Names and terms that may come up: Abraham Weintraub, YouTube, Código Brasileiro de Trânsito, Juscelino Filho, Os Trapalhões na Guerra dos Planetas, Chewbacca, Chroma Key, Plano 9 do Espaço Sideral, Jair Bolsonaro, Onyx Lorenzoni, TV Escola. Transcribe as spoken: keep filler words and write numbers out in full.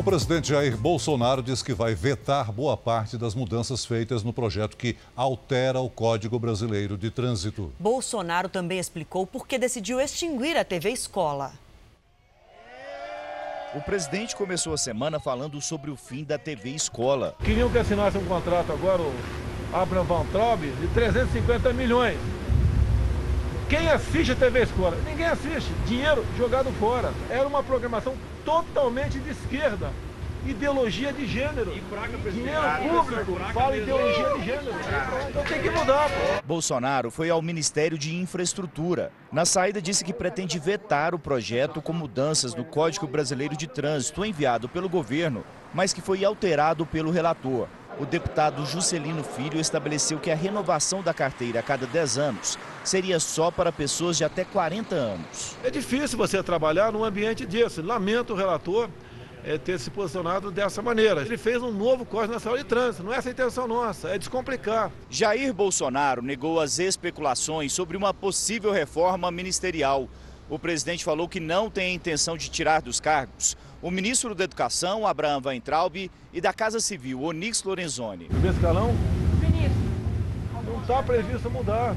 O presidente Jair Bolsonaro diz que vai vetar boa parte das mudanças feitas no projeto que altera o Código Brasileiro de Trânsito. Bolsonaro também explicou por que decidiu extinguir a T V Escola. O presidente começou a semana falando sobre o fim da T V Escola. Queriam que assinasse um contrato agora, o Abraham Weintraub, de trezentos e cinquenta milhões. Quem assiste a T V Escola? Ninguém assiste. Dinheiro jogado fora. Era uma programação totalmente de esquerda. Ideologia de gênero. E praga, dinheiro público fala ideologia de gênero. Então tem que mudar, pô. Bolsonaro foi ao Ministério de Infraestrutura. Na saída disse que pretende vetar o projeto com mudanças no Código Brasileiro de Trânsito enviado pelo governo, mas que foi alterado pelo relator. O deputado Juscelino Filho estabeleceu que a renovação da carteira a cada dez anos seria só para pessoas de até quarenta anos. É difícil você trabalhar num ambiente desse. Lamento o relator é, ter se posicionado dessa maneira. Ele fez um novo Código Nacional de Trânsito. Não é essa a intenção nossa, é descomplicar. Jair Bolsonaro negou as especulações sobre uma possível reforma ministerial. O presidente falou que não tem a intenção de tirar dos cargos o ministro da Educação, Abraham Weintraub, e da Casa Civil, Onyx Lorenzoni. Primeiro escalão, não está previsto mudar.